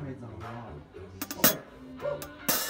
太早了。